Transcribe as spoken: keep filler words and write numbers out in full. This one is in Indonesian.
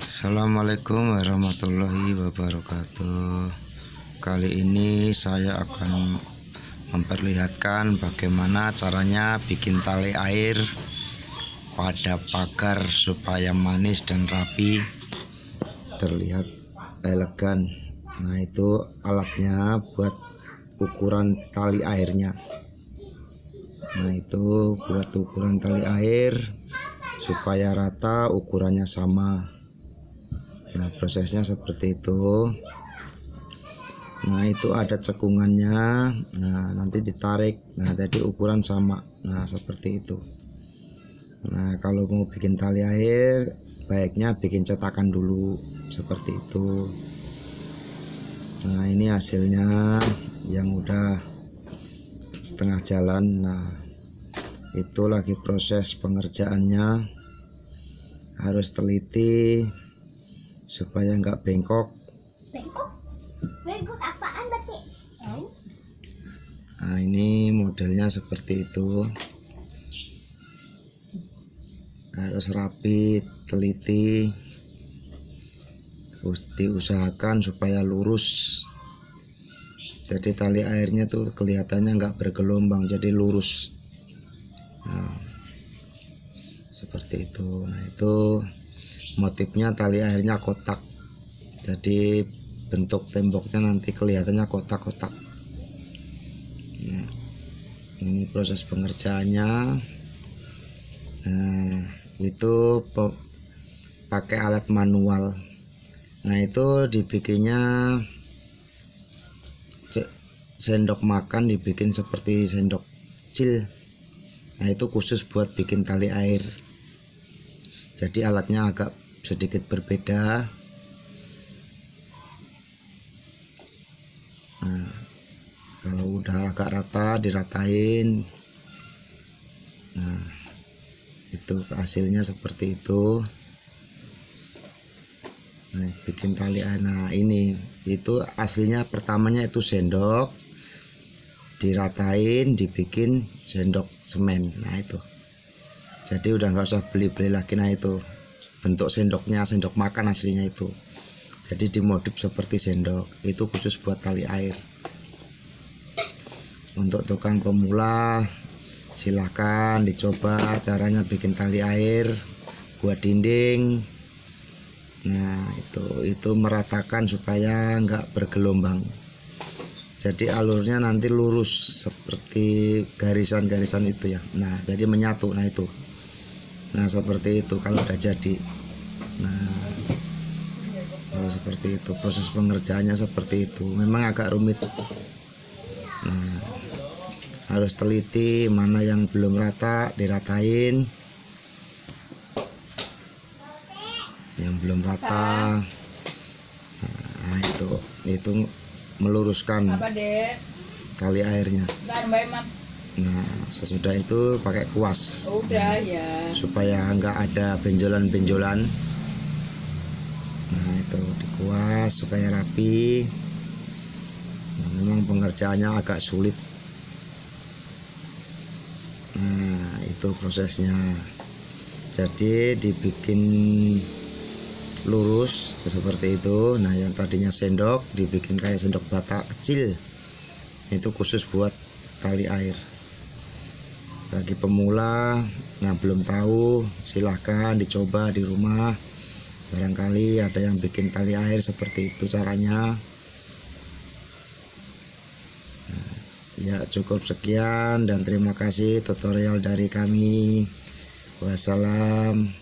Assalamualaikum warahmatullahi wabarakatuh. Kali ini saya akan memperlihatkan bagaimana caranya bikin tali air pada pagar supaya manis dan rapi, terlihat elegan. Nah, itu alatnya buat ukuran tali airnya. Nah, itu buat ukuran tali air supaya rata, ukurannya sama. Nah, prosesnya seperti itu. Nah, itu ada cekungannya. Nah, nanti ditarik. Nah, jadi ukuran sama. Nah, seperti itu. Nah, kalau mau bikin tali air, baiknya bikin cetakan dulu. Seperti itu. Nah, ini hasilnya yang udah setengah jalan. Nah, itu lagi proses pengerjaannya. Harus teliti supaya nggak bengkok. Bengkok? Bengkok apaan, Bati? Oh. Nah, ini modelnya seperti itu. Harus rapi, teliti. Diusahakan supaya lurus. Jadi tali airnya tuh kelihatannya nggak bergelombang, jadi lurus. Nah, seperti itu. Nah, itu motifnya tali airnya kotak, jadi bentuk temboknya nanti kelihatannya kotak-kotak. Nah, ini proses pengerjaannya. Nah, itu pakai alat manual. Nah, itu dibikinnya sendok makan, dibikin seperti sendok kecil. Nah, itu khusus buat bikin tali air. Jadi alatnya agak sedikit berbeda. Nah, kalau udah agak rata, diratain. Nah, itu hasilnya seperti itu. Nah, bikin tali air. Nah, ini itu aslinya pertamanya itu sendok, diratain, dibikin sendok semen. Nah, itu. Jadi udah nggak usah beli-beli lagi. Nah, itu bentuk sendoknya, sendok makan aslinya itu. Jadi dimodif seperti sendok. Itu khusus buat tali air. Untuk tukang pemula silahkan dicoba caranya bikin tali air buat dinding. Nah, itu itu meratakan supaya nggak bergelombang. Jadi alurnya nanti lurus seperti garisan-garisan itu ya. Nah, jadi menyatu. Nah, itu. Nah, seperti itu kalau udah jadi. Nah, oh, seperti itu proses pengerjaannya, seperti itu. Memang agak rumit. Nah, harus teliti mana yang belum rata, diratain. Yang belum rata. Nah, itu itu meluruskan tali airnya. Nah, sesudah itu pakai kuas. Udah, ya. Supaya nggak ada benjolan-benjolan. Nah, itu dikuas supaya rapi. Nah, memang pengerjaannya agak sulit. Nah, itu prosesnya. Jadi dibikin lurus seperti itu. Nah, yang tadinya sendok dibikin kayak sendok bata kecil. Itu khusus buat tali air. Bagi pemula yang belum tahu, silahkan dicoba di rumah. Barangkali ada yang bikin tali air seperti itu caranya. Nah, ya, cukup sekian dan terima kasih tutorial dari kami. Wassalam.